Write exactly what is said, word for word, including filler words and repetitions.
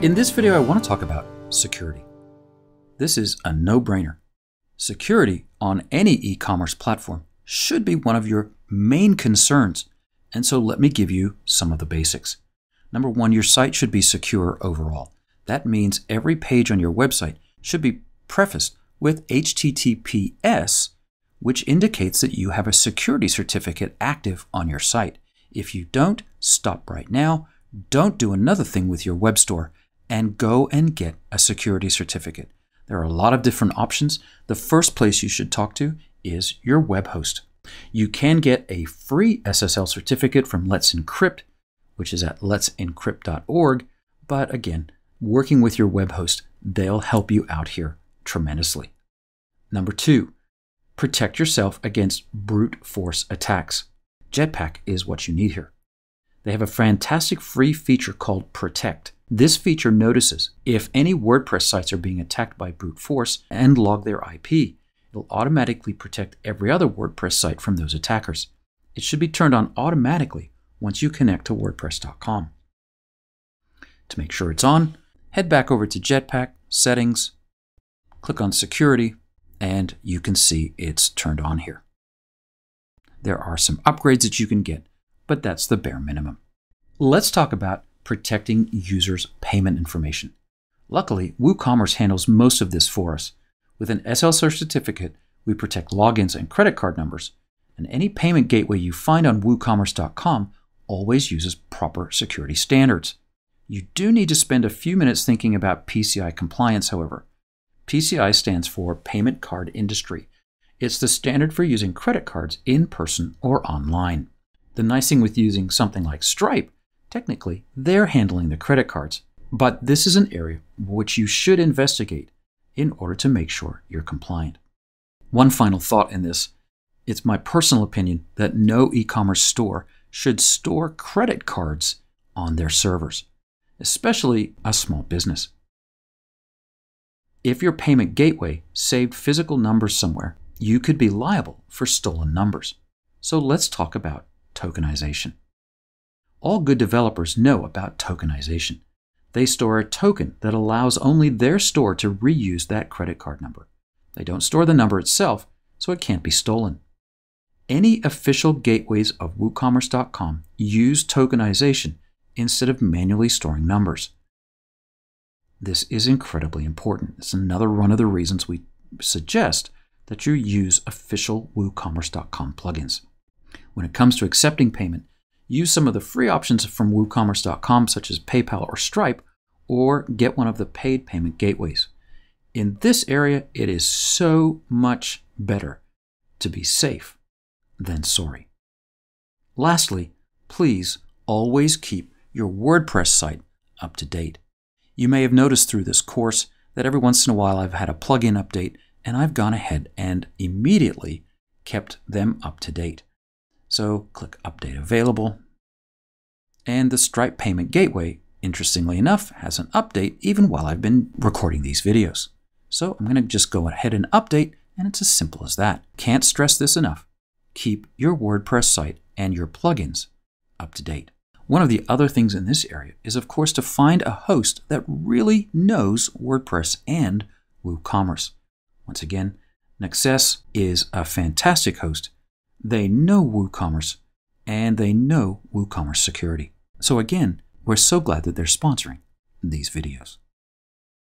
In this video, I want to talk about security. This is a no-brainer. Security on any e-commerce platform should be one of your main concerns. And so let me give you some of the basics. Number one, your site should be secure overall. That means every page on your website should be prefaced with H T T P S, which indicates that you have a security certificate active on your site. If you don't, stop right now. Don't do another thing with your web store and go and get a security certificate. There are a lot of different options. The first place you should talk to is your web host. You can get a free S S L certificate from Let's Encrypt, which is at let's encrypt dot org. But again, working with your web host, they'll help you out here tremendously. Number two, protect yourself against brute force attacks. Jetpack is what you need here. They have a fantastic free feature called Protect. This feature notices if any WordPress sites are being attacked by brute force and log their I P. It'll automatically protect every other WordPress site from those attackers. It should be turned on automatically once you connect to WordPress dot com. To make sure it's on, head back over to Jetpack, Settings, click on Security, and you can see it's turned on here. There are some upgrades that you can get, but that's the bare minimum. Let's talk about protecting users' payment information. Luckily, WooCommerce handles most of this for us. With an S S L certificate, we protect logins and credit card numbers, and any payment gateway you find on WooCommerce dot com always uses proper security standards. You do need to spend a few minutes thinking about P C I compliance, however. P C I stands for Payment Card Industry. It's the standard for using credit cards in person or online. The nice thing with using something like Stripe, technically, they're handling the credit cards. But this is an area which you should investigate in order to make sure you're compliant. One final thought in this, it's my personal opinion that no e-commerce store should store credit cards on their servers, especially a small business. If your payment gateway saved physical numbers somewhere, you could be liable for stolen numbers. So let's talk about tokenization. All good developers know about tokenization. They store a token that allows only their store to reuse that credit card number. They don't store the number itself, so it can't be stolen. Any official gateways of WooCommerce dot com use tokenization instead of manually storing numbers. This is incredibly important. It's another one of the reasons we suggest that you use official WooCommerce dot com plugins. When it comes to accepting payment, use some of the free options from WooCommerce dot com, such as PayPal or Stripe, or get one of the paid payment gateways. In this area, it is so much better to be safe than sorry. Lastly, please always keep your WordPress site up to date. You may have noticed through this course that every once in a while I've had a plugin update and I've gone ahead and immediately kept them up to date. So click Update Available. And the Stripe Payment Gateway, interestingly enough, has an update even while I've been recording these videos. So I'm going to just go ahead and update, and it's as simple as that. Can't stress this enough. Keep your WordPress site and your plugins up to date. One of the other things in this area is, of course, to find a host that really knows WordPress and WooCommerce. Once again, Nexcess is a fantastic host. They know WooCommerce, and they know WooCommerce security. So again, we're so glad that they're sponsoring these videos.